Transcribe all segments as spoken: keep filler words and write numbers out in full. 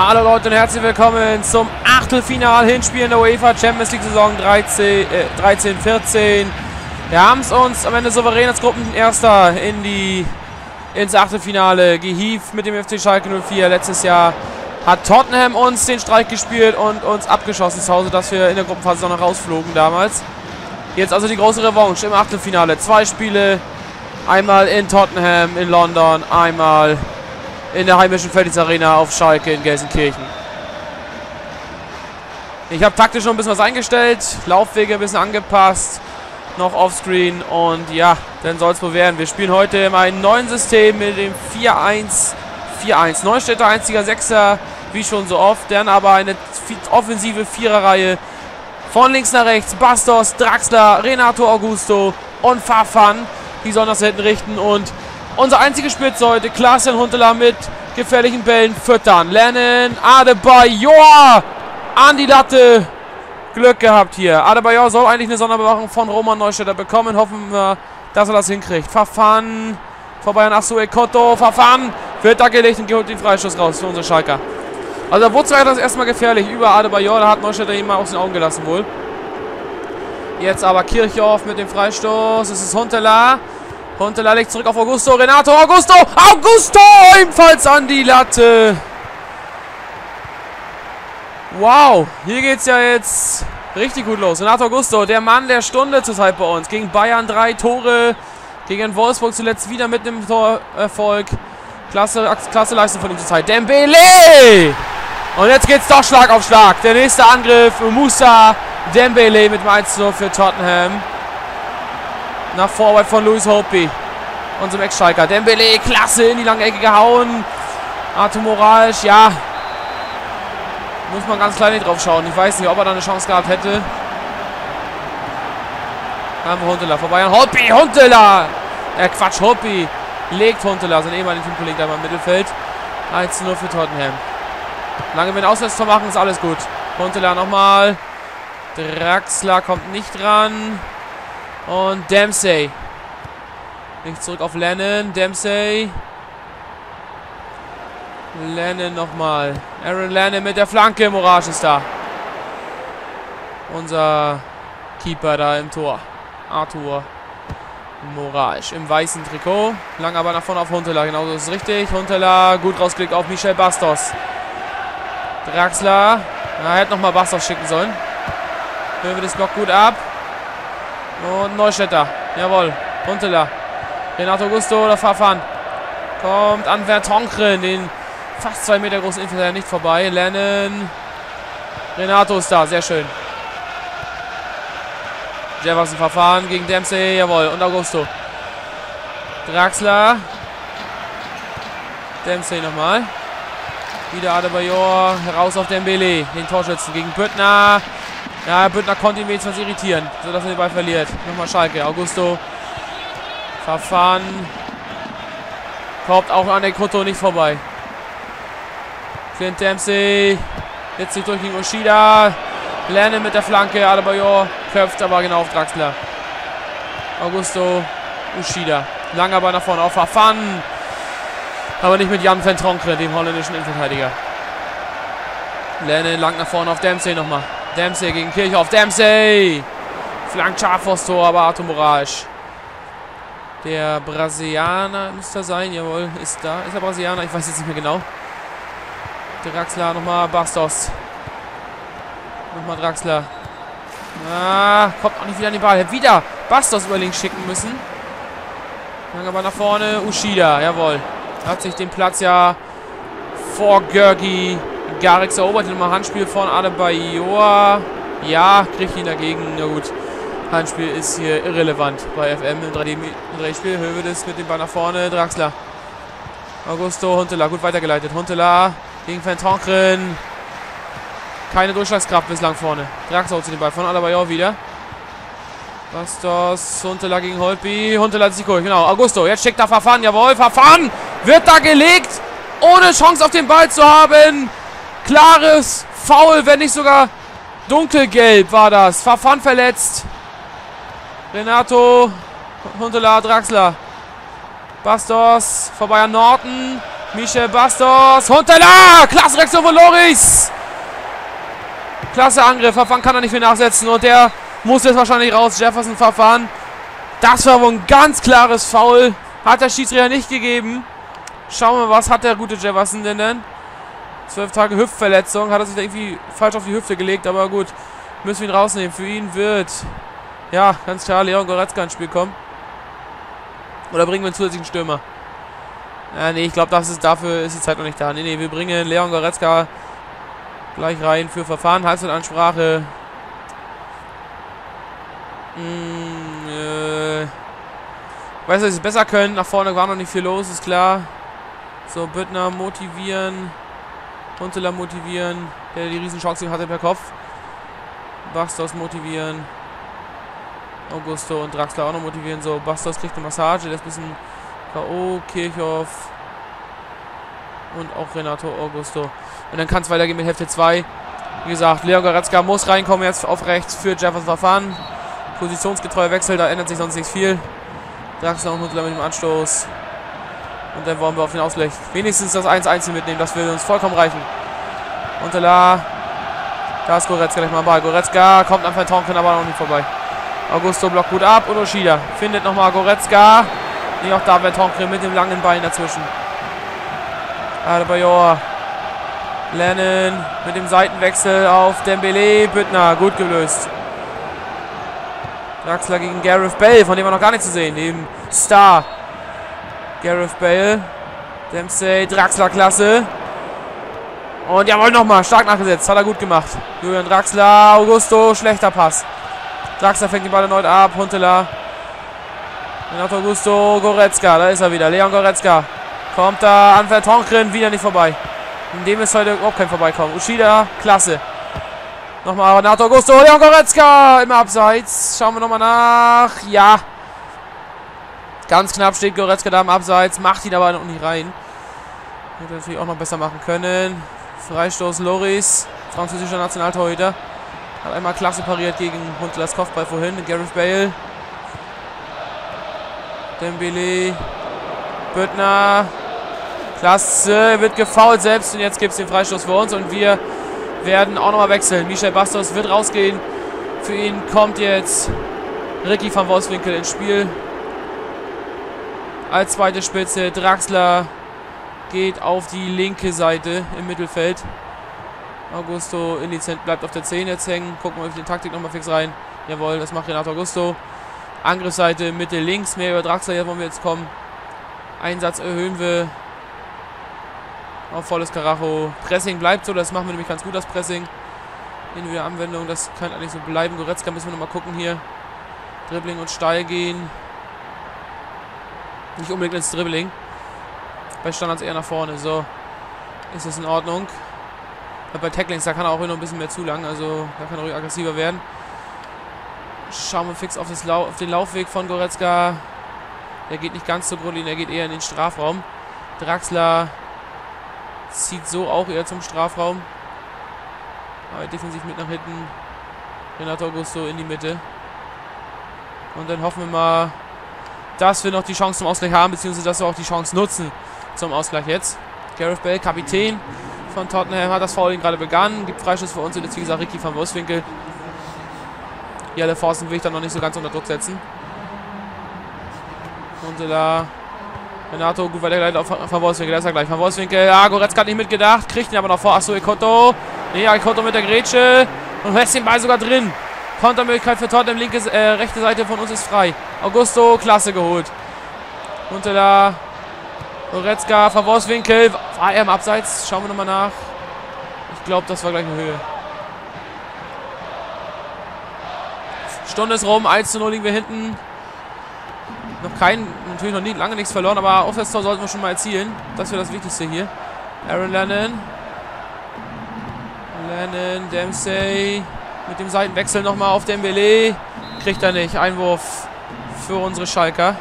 Hallo Leute und herzlich willkommen zum Achtelfinal-Hinspiel in der UEFA Champions League Saison dreizehn vierzehn. Wir haben es uns am Ende souverän als Gruppenerster in die, ins Achtelfinale gehievt mit dem F C Schalke null vier. Letztes Jahr hat Tottenham uns den Streich gespielt und uns abgeschossen zu Hause, dass wir in der Gruppenphase noch rausflogen damals. Jetzt also die große Revanche im Achtelfinale. Zwei Spiele, einmal in Tottenham in London, einmal in der heimischen Felddienst Arena auf Schalke in Gelsenkirchen. Ich habe taktisch noch ein bisschen was eingestellt, Laufwege ein bisschen angepasst, noch offscreen und ja, dann soll es wohl werden. Wir spielen heute in einem neuen System mit dem vier eins vier eins. Neustädter einziger Sechser, wie schon so oft, dann aber eine offensive Viererreihe von links nach rechts. Bastos, Draxler, Renato Augusto und Farfán, die sollen das hinten richten und unser einziges Spiel heute, Klaas-Jan Huntelaar mit gefährlichen Bällen füttern. Lennon, Adebayor an die Latte. Glück gehabt hier. Adebayor soll eigentlich eine Sonderbewachung von Roman Neustädter bekommen. Hoffen wir, dass er das hinkriegt. Farfán vorbei an Achso Ekotto. Farfán wird da gelegt und holt den Freischuss raus für unsere Schalker. Also da wurde zwar das erstmal gefährlich über Adebayor. Da hat Neustädter ihn mal aus den Augen gelassen wohl. Jetzt aber Kirchhoff mit dem Freistoß. Es ist Huntelaar. Huntelaar legt zurück auf Augusto, Renato, Augusto, Augusto, ebenfalls an die Latte. Wow, hier geht's ja jetzt richtig gut los. Renato Augusto, der Mann der Stunde zurzeit bei uns. Gegen Bayern drei Tore, gegen Wolfsburg zuletzt wieder mit einem Torerfolg. Klasse, klasse Leistung von ihm zurzeit. Dembélé! Und jetzt geht's doch Schlag auf Schlag. Der nächste Angriff, Mousa Dembélé mit dem eins zu null für Tottenham. Nach Vorarbeit von Luis Hopi, unserem Ex-Schalker. Dembélé, klasse, in die lange Ecke gehauen. Arthur Morales, ja. Muss man ganz klein drauf schauen. Ich weiß nicht, ob er da eine Chance gehabt hätte. Da haben wir Huntelaar vorbei. Hopi, Huntelaar! Äh, Quatsch, Hopi legt Huntelaar, sein ehemaliger Teamkollege da im Mittelfeld. eins zu null für Tottenham. Lange wir ein Auswärtstor machen, ist alles gut. Huntelaar nochmal. Draxler kommt nicht dran. Und Dempsey. Nicht zurück auf Lennon. Dempsey. Lennon nochmal. Aaron Lennon mit der Flanke. Moraes ist da. Unser Keeper da im Tor. Arthur Moraes im weißen Trikot. Lang aber nach vorne auf Huntelaar. Genauso ist es richtig. Huntelaar gut rausgelegt auf Michel Bastos. Draxler. Na, er hätte nochmal Bastos schicken sollen. Hören wir das Block gut ab. Und Neustädter. Jawohl. Huntelaar. Renato Augusto oder Farfán. Kommt an Vertonghen, den fast zwei Meter großen Innenverteidiger nicht vorbei. Lennon. Renato ist da. Sehr schön. Jefferson Verfahren gegen Dempsey. Jawohl. Und Augusto. Draxler. Dempsey nochmal. Wieder Adebayor. Raus auf Dembélé. Den Torschützen gegen Büttner. Ja, Büttner konnte ihn wenigstens irritieren, sodass er den Ball verliert. Nochmal Schalke, Augusto. Verfahren. Kommt auch an Ekotto nicht vorbei. Clint Dempsey. Jetzt nicht durch gegen Ushida. Lennon mit der Flanke. Adebayor köpft aber genau auf Draxler. Augusto. Ushida. Lang aber nach vorne auf Verfahren. Aber nicht mit Jan Vertonghen, dem holländischen Innenverteidiger. Lennon lang nach vorne auf Dempsey nochmal. Dempsey gegen Kirchhoff. Dempsey! Flankt scharf vors Tor, aber Arthur Moraes. Der Brasilianer müsste sein. Jawohl, ist da. Ist er Brasilianer? Ich weiß jetzt nicht mehr genau. Draxler nochmal. Bastos. Nochmal Draxler. Ah, kommt auch nicht wieder an den Ball. Wieder Bastos über links schicken müssen. Dann aber nach vorne. Ushida. Jawohl. Hat sich den Platz ja vor Görgi. Garix erobert nochmal Handspiel von Adebayor. Ja, kriegt ihn dagegen. Na gut, Handspiel ist hier irrelevant bei F M im drei D-Spiel. Höhe das mit dem Ball nach vorne. Draxler. Augusto, Huntelaar. Gut weitergeleitet. Huntelaar gegen Vertonghen. Keine Durchschlagskraft bislang vorne. Draxler holt sich den Ball von Adebayor wieder. Bastos. Huntelaar gegen Holpi. Huntelaar ist die Kurve. Genau. Augusto. Jetzt schickt er Verfahren. Jawohl, Verfahren wird da gelegt. Ohne Chance auf den Ball zu haben. Klares Foul, wenn nicht sogar dunkelgelb war das. Verfahren verletzt. Renato, Huntelaar, Draxler. Bastos vorbei an Norton. Michel Bastos, Huntelaar, klasse Reaktion von Lloris. Klasse Angriff, Verfahren kann er nicht viel nachsetzen und der muss jetzt wahrscheinlich raus, Jefferson Verfahren. Das war wohl ein ganz klares Foul, hat der Schiedsrichter nicht gegeben. Schauen wir, was hat der gute Jefferson denn denn? Zwölf Tage Hüftverletzung, hat er sich da irgendwie falsch auf die Hüfte gelegt, aber gut, müssen wir ihn rausnehmen. Für ihn wird, ja, ganz klar Leon Goretzka ins Spiel kommen. Oder bringen wir einen zusätzlichen Stürmer? Ja, nee, ich glaube, das ist, dafür ist die Zeit noch nicht da. Nee, nee, wir bringen Leon Goretzka gleich rein für Verfahren, Halbzeitansprache. Hm, äh, weiß, dass sie es besser können. Nach vorne war noch nicht viel los, ist klar. So, Büttner motivieren. Huntelaar motivieren. Der die Riesenchance hatte per Kopf. Bastos motivieren. Augusto und Draxler auch noch motivieren. So, Bastos kriegt eine Massage. Der ist ein bisschen K O. Kirchhoff. Und auch Renato Augusto. Und dann kann es weitergehen mit Hälfte zwei. Wie gesagt, Leon Goretzka muss reinkommen jetzt auf rechts für Jefferson Verfahren. Positionsgetreuer Wechsel, da ändert sich sonst nichts viel. Draxler und Huntelaar mit dem Anstoß. Und dann wollen wir auf den Ausgleich wenigstens das eins eins mitnehmen. Das will uns vollkommen reichen. Huntelaar. Da ist Goretzka gleich mal am Ball. Goretzka kommt an Vertonghen, aber noch nicht vorbei. Augusto blockt gut ab und Ushida findet nochmal Goretzka. Nee, auch da Vertonghen mit dem langen Bein dazwischen. Adebayor. Lennon mit dem Seitenwechsel auf Dembélé. Büttner, gut gelöst. Draxler gegen Gareth Bale, von dem wir noch gar nichts zu sehen. Neben Star. Gareth Bale. Dempsey, Draxler, klasse. Und jawohl, nochmal. Stark nachgesetzt. Hat er gut gemacht. Julian Draxler, Augusto, schlechter Pass. Draxler fängt den Ball erneut ab. Huntelaar. Renato Augusto, Goretzka. Da ist er wieder. Leon Goretzka. Kommt da an Vertonghen, wieder nicht vorbei. In dem ist heute überhaupt kein Vorbeikommen. Ushida, klasse. Nochmal Renato Augusto, Leon Goretzka im Abseits. Schauen wir nochmal nach. Ja. Ganz knapp steht Goretzka da im Abseits. Macht ihn aber noch nicht rein. Hätte natürlich auch noch besser machen können. Freistoß Lloris, französischer Nationaltorhüter. Hat einmal klasse pariert gegen Huntelaars Kopfball vorhin mit Gareth Bale. Dembélé. Büttner. Klasse, wird gefoult selbst und jetzt gibt es den Freistoß für uns und wir werden auch nochmal wechseln. Michel Bastos wird rausgehen. Für ihn kommt jetzt Ricky van Wolfswinkel ins Spiel. Als zweite Spitze Draxler geht auf die linke Seite im Mittelfeld. Augusto in die Zent bleibt auf der zehn jetzt hängen. Gucken wir auf die Taktik nochmal fix rein. Jawohl, das macht Renato Augusto. Angriffsseite, Mitte links, mehr über Draxler, hier wollen wir jetzt kommen. Einsatz erhöhen wir. Auf volles Karacho. Pressing bleibt so, das machen wir nämlich ganz gut, das Pressing. In der Anwendung, das kann eigentlich so bleiben. Goretzka müssen wir nochmal gucken hier. Dribbling und steil gehen. Nicht unbedingt ins Dribbling. Bei Standards eher nach vorne. So, ist das in Ordnung. Aber bei Tacklings, da kann er auch noch ein bisschen mehr zu lang. Also, da kann er ruhig aggressiver werden. Schauen wir fix auf, das Lau auf den Laufweg von Goretzka. Der geht nicht ganz zur Grundlinie, der geht eher in den Strafraum. Draxler zieht so auch eher zum Strafraum. Aber defensiv mit nach hinten. Renato Augusto in die Mitte. Und dann hoffen wir mal, dass wir noch die Chance zum Ausgleich haben, beziehungsweise dass wir auch die Chance nutzen zum Ausgleich jetzt. Gareth Bale, Kapitän von Tottenham, hat das Fouling gerade begann. Gibt Freischuss für uns und jetzt, wie gesagt, Ricky van Wolfswinkel. Jelle Vossen will ich dann noch nicht so ganz unter Druck setzen. Huntelaar. Renato, gut weitergeleitet auf Van Wolfswinkel, da ist er gleich. Van Wolfswinkel, ja, Goretzka hat nicht mitgedacht, kriegt ihn aber noch vor. Achso, Ekotto. Nee, Ekotto mit der Grätsche und lässt den Ball sogar drin. Kontermöglichkeit für Tottenham, linke, äh, rechte Seite von uns ist frei. Augusto, klasse geholt. Huntelaar, Goretzka, Van Wolfswinkel, war er im Abseits? Schauen wir nochmal nach. Ich glaube, das war gleich eine Höhe. Stunde ist rum, eins zu null liegen wir hinten. Noch kein, natürlich noch nie, lange nichts verloren, aber Auswärtstor sollten wir schon mal erzielen. Das wäre das Wichtigste hier. Aaron Lennon. Lennon, Dempsey. Mit dem Seitenwechsel nochmal auf Dembélé. Kriegt er nicht. Einwurf für unsere Schalker.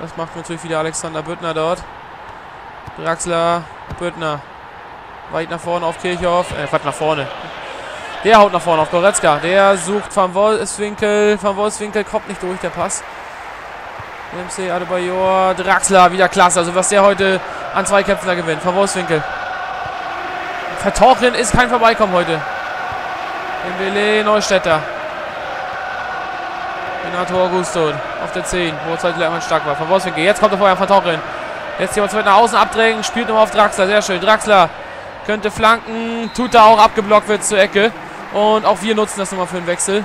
Das macht natürlich wieder Alexander Büttner dort. Draxler, Büttner. Weit nach vorne auf Kirchhoff. Äh, weit nach vorne. Der haut nach vorne auf Goretzka. Der sucht Van Wolfswinkel. Van Wolfswinkel kommt nicht durch, der Pass. Dempsey, Adebayor, Draxler, wieder klasse. Also was der heute an zwei Kämpfen da gewinnt. Van Wolfswinkel. Vertonghen ist kein Vorbeikommen heute. Dembélé, Neustädter. Renato Augusto auf der zehn, wo es heute einmal stark war. Van Wolfswinkel, jetzt kommt er vorher, Vertonghen. Jetzt jemand zweit nach außen abdrängen, spielt nochmal auf Draxler, sehr schön. Draxler könnte flanken, tut er auch, abgeblockt wird zur Ecke. Und auch wir nutzen das nochmal für den Wechsel.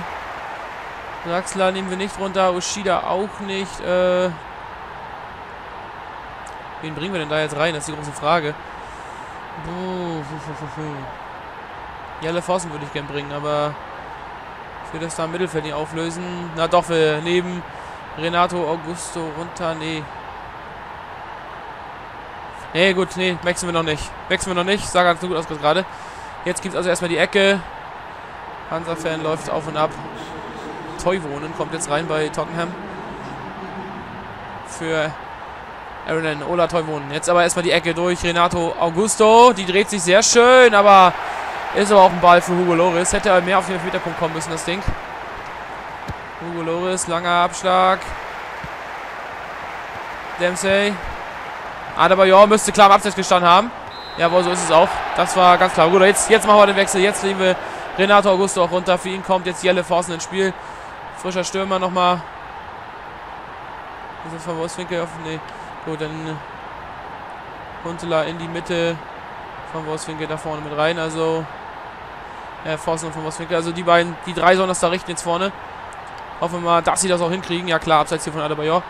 Draxler nehmen wir nicht runter, Ushida auch nicht. Äh Wen bringen wir denn da jetzt rein? Das ist die große Frage. Jelle Vossen würde ich gern bringen, aber ich will das da im Mittelfeld nicht auflösen. Na doch, wir nehmen Renato Augusto runter. Nee. Nee, gut, nee, wechseln wir noch nicht. Wechseln wir noch nicht, sah ganz gut aus gerade. Jetzt gibt es also erstmal die Ecke. Hansa-Fan läuft auf und ab. Toivonen kommt jetzt rein bei Tottenham. Für Aaron Lennon, Ola Toivonen. Jetzt aber erstmal die Ecke durch Renato Augusto. Die dreht sich sehr schön, aber ist aber auch ein Ball für Hugo Lloris. Hätte er mehr auf den Elfmeterpunkt kommen müssen, das Ding. Hugo Lloris, langer Abschlag. Dempsey. Adebayor müsste klar im Abseits gestanden haben. Jawohl, so ist es auch. Das war ganz klar. Gut, jetzt, jetzt machen wir den Wechsel. Jetzt nehmen wir Renato Augusto auch runter. Für ihn kommt jetzt Jelle Vossen ins Spiel. Frischer Stürmer nochmal. Ist das von Wolfswinkel offen? Nee. Gut, dann Huntelaar in die Mitte. Von Wolfswinkel da vorne mit rein. Also, äh, Vossen und von Wolfswinkel. Also, die beiden, die drei sollen das da richten jetzt vorne. Hoffen wir mal, dass sie das auch hinkriegen. Ja, klar, abseits hier von Adebayor.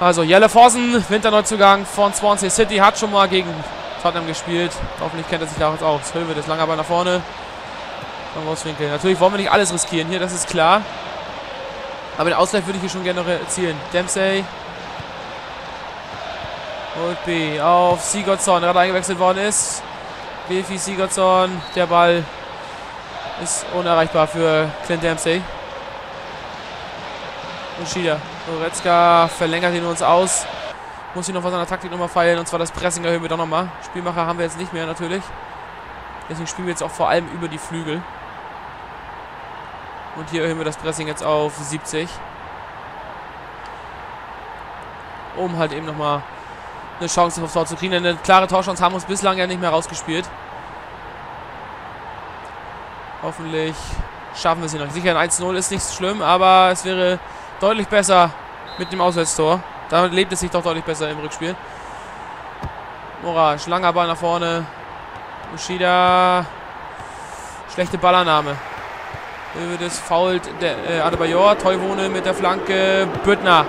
Also, Jelle Vossen, Winterneuzugang von Swansea City, hat schon mal gegen Tottenham gespielt. Hoffentlich kennt er sich da jetzt auch. Hilfe, das lange aber nach vorne. Von Wolfswinkel. Natürlich wollen wir nicht alles riskieren hier, das ist klar. Aber den Ausgleich würde ich hier schon gerne noch erzielen. Dempsey. Holpi auf Sigurðsson, der gerade eingewechselt worden ist. Wilfried Sigurðsson, der Ball ist unerreichbar für Clint Dempsey. Ushida. Goretzka verlängert ihn uns aus. Muss ihn noch was an der Taktik nochmal feilen. Und zwar das Pressing erhöhen wir doch nochmal. Spielmacher haben wir jetzt nicht mehr natürlich. Deswegen spielen wir jetzt auch vor allem über die Flügel. Und hier erhöhen wir das Pressing jetzt auf siebzig. Um halt eben nochmal eine Chance aufs Tor zu kriegen. Denn eine klare Torchance haben uns bislang ja nicht mehr rausgespielt. Hoffentlich schaffen wir es hier noch. Sicher ein eins zu null ist nichts schlimm, aber es wäre deutlich besser mit dem Auswärtstor. Damit lebt es sich doch deutlich besser im Rückspiel. Mora, langer Ball nach vorne. Ushida. Schlechte Ballannahme. Das fault der, äh, Adebayor. Toivonen mit der Flanke. Büttner.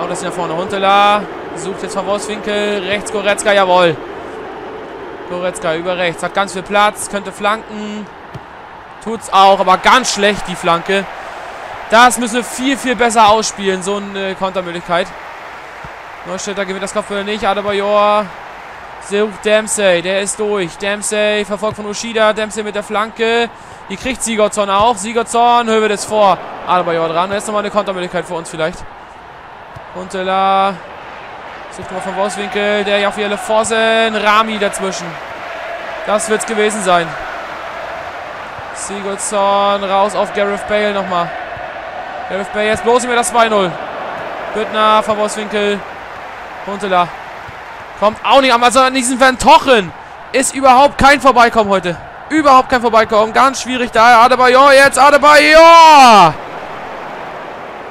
Auch das hier nach vorne. Huntelaar sucht jetzt vom Auswinkel. Rechts Goretzka. Jawohl. Goretzka über rechts. Hat ganz viel Platz. Könnte flanken. Tut's auch. Aber ganz schlecht die Flanke. Das müssen wir viel, viel besser ausspielen. So eine Kontermöglichkeit. Neustädter gewinnt das Kopfball nicht. Adebayor sucht Dempsey. Der ist durch. Dempsey verfolgt von Ushida. Dempsey mit der Flanke. Die kriegt Sigurðsson auch. Sigurðsson, hören wir das vor. Adebayor dran. Da ist nochmal eine Kontermöglichkeit für uns vielleicht. Huntelaar sucht nochmal von Wolfswinkel. Der Jaffiele Vossen. Rami dazwischen. Das wird's gewesen sein. Sigurðsson raus auf Gareth Bale nochmal. Gareth Bale, jetzt bloß nicht mehr das zwei null. Büttner, von Wolfswinkel, Huntelaar. Kommt auch nicht an, also an diesen Vertonghen ist überhaupt kein Vorbeikommen heute. Überhaupt kein Vorbeikommen, ganz schwierig da. Adebayor jetzt, Adebayor!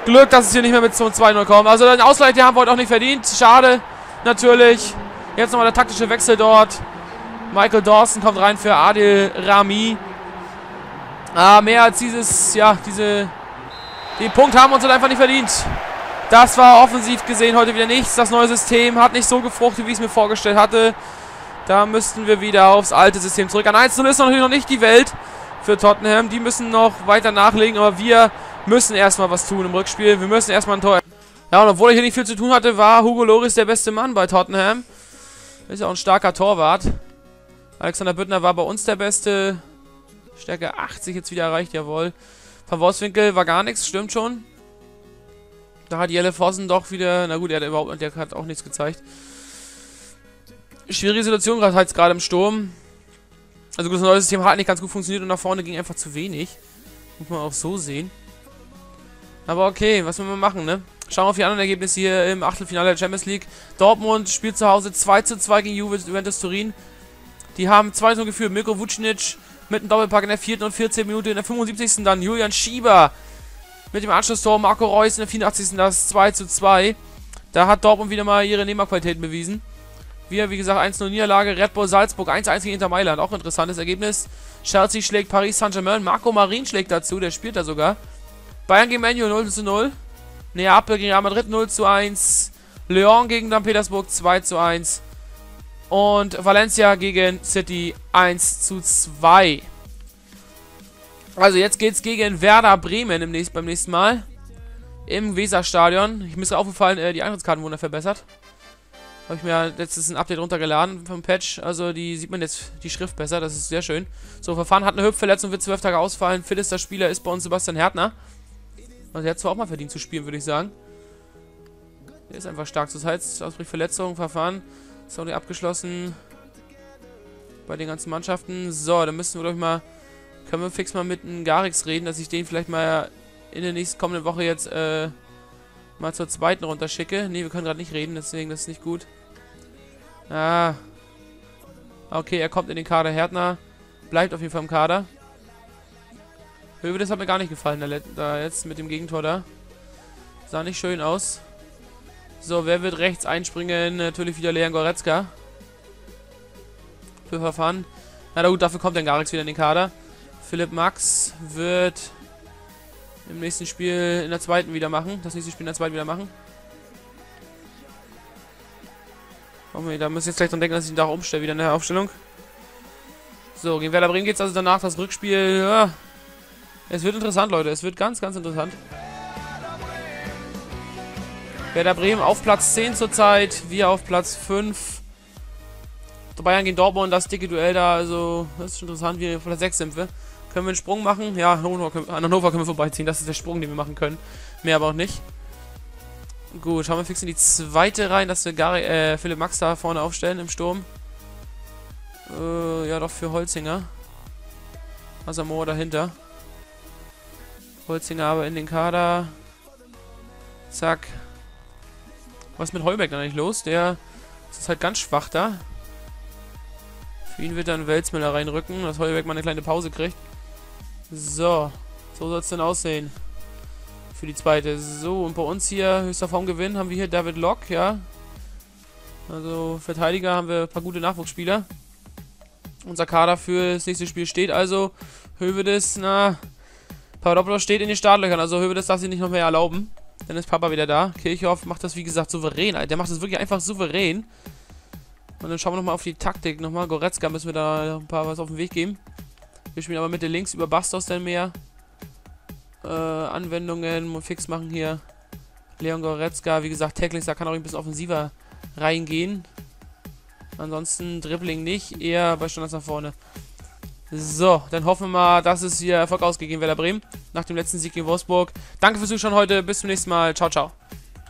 Glück, dass es hier nicht mehr mit zum zwei null kommt. Also den Ausgleich, den haben wir heute auch nicht verdient. Schade, natürlich. Jetzt nochmal der taktische Wechsel dort. Michael Dawson kommt rein für Adil Rami. Ah, mehr als dieses, ja, diese... Den Punkt haben wir uns halt einfach nicht verdient. Das war offensiv gesehen heute wieder nichts. Das neue System hat nicht so gefruchtet, wie ich es mir vorgestellt hatte. Da müssten wir wieder aufs alte System zurück. An eins zu null ist natürlich noch nicht die Welt für Tottenham. Die müssen noch weiter nachlegen, aber wir müssen erstmal was tun im Rückspiel. Wir müssen erstmal ein Tor. Ja, und obwohl ich hier nicht viel zu tun hatte, war Hugo Lloris der beste Mann bei Tottenham. Ist ja auch ein starker Torwart. Alexander Büttner war bei uns der Beste. Stärke achtzig jetzt wieder erreicht, jawohl. Van Wolfswinkel war gar nichts, stimmt schon. Da hat Jelle Vossen doch wieder... Na gut, er hat überhaupt der hat auch nichts gezeigt. Schwierige Situation gerade halt gerade im Sturm. Also gut, das neue System hat nicht ganz gut funktioniert und nach vorne ging einfach zu wenig. Muss man auch so sehen. Aber okay, was will man machen, ne? Schauen wir auf die anderen Ergebnisse hier im Achtelfinale der Champions League. Dortmund spielt zu Hause zwei zu zwei gegen Juventus Turin. Die haben zwei zu null geführt. Mirko Vucinic mit einem Doppelpack in der vierten und vierzehnten Minute. In der fünfundsiebzigsten dann Julian Schieber mit dem Anschlusstor. Marco Reus in der vierundachtzigsten das zwei zu zwei. Da hat Dortmund wieder mal ihre Nehmerqualitäten bewiesen. Wir, wie gesagt, eins zu null Niederlage. Red Bull Salzburg eins zu eins gegen Inter Mailand. Auch ein interessantes Ergebnis. Chelsea schlägt Paris Saint-Germain. Marco Marin schlägt dazu. Der spielt da sogar. Bayern gegen Menu null zu null. Neapel gegen Real Madrid null zu eins. Lyon gegen Sankt Petersburg zwei zu eins. Und Valencia gegen City eins zu zwei. Also jetzt geht's gegen Werder Bremen im nächsten, beim nächsten Mal. Im Weserstadion. Ich mir ist aufgefallen, die Eintrittskarten wurden da verbessert. Habe ich mir letztens ein Update runtergeladen vom Patch. Also die sieht man jetzt die Schrift besser. Das ist sehr schön. So, Verfahren hat eine Hüftverletzung, wird zwölf Tage ausfallen. Fittester Spieler ist bei uns Sebastian Härtner. Also der hat zwar auch mal verdient zu spielen, würde ich sagen. Der ist einfach stark zur Zeit. Ausbricht Verletzung, Verfahren. Sorry, abgeschlossen bei den ganzen Mannschaften. So, dann müssen wir, glaube ich, mal... Können wir fix mal mit einem Garrix reden, dass ich den vielleicht mal in der nächsten kommenden Woche jetzt äh, mal zur zweiten runterschicke. Ne, wir können gerade nicht reden, deswegen das ist nicht gut. Ah. Okay, er kommt in den Kader. Härtner bleibt auf jeden Fall im Kader. Höwe, das hat mir gar nicht gefallen, da, da jetzt mit dem Gegentor da. Sah nicht schön aus. So, wer wird rechts einspringen? Natürlich wieder Leon Goretzka. Für Verfahren. Na gut, dafür kommt dann Garrix wieder in den Kader. Philipp Max wird im nächsten Spiel in der zweiten wieder machen. Das nächste Spiel in der zweiten wieder machen. Oh mein, da müssen wir jetzt gleich dran denken, dass ich ihn da auch umstelle, wieder in der Aufstellung. So, gegen Werder Bremen geht es also danach das Rückspiel. Ja. Es wird interessant, Leute. Es wird ganz, ganz interessant. Werder Bremen auf Platz zehn zurzeit, wir auf Platz fünf. Bayern gegen Dortmund, das dicke Duell da, also das ist interessant, wie auf Platz sechs sind wir. Können wir einen Sprung machen? Ja, an Hannover können wir vorbeiziehen, das ist der Sprung, den wir machen können. Mehr aber auch nicht. Gut, schauen wir fix in die zweite rein, dass wir Gary, äh, Philipp Max da vorne aufstellen im Sturm. Äh, ja doch, für Holzinger. Asamoah dahinter. Holzinger aber in den Kader. Zack. Was ist mit Heuberg da eigentlich los? Der ist halt ganz schwach da. Für ihn wird dann Welsmüller reinrücken, dass Heuberg mal eine kleine Pause kriegt. So, so soll es denn aussehen. Für die zweite. So, und bei uns hier, höchster Formgewinn, haben wir hier David Lok, ja. Also, Verteidiger haben wir ein paar gute Nachwuchsspieler. Unser Kader für das nächste Spiel steht also. Hövedes, na, Papadopoulos steht in den Startlöchern, also Hövedes darf sich nicht noch mehr erlauben. Dann ist Papa wieder da. Kirchhoff macht das, wie gesagt, souverän. Der macht das wirklich einfach souverän. Und dann schauen wir nochmal auf die Taktik. Nochmal Goretzka müssen wir da ein paar was auf den Weg geben. Wir spielen aber Mitte links über Bastos dann mehr. Äh, Anwendungen fix machen hier. Leon Goretzka, wie gesagt, Tacklings, da kann auch ein bisschen offensiver reingehen. Ansonsten Dribbling nicht, eher bei Standards nach vorne. So, dann hoffen wir mal, dass es hier Erfolg ausgeht gegen Werder Bremen. Nach dem letzten Sieg gegen Wolfsburg. Danke fürs Zuschauen heute. Bis zum nächsten Mal. Ciao, ciao.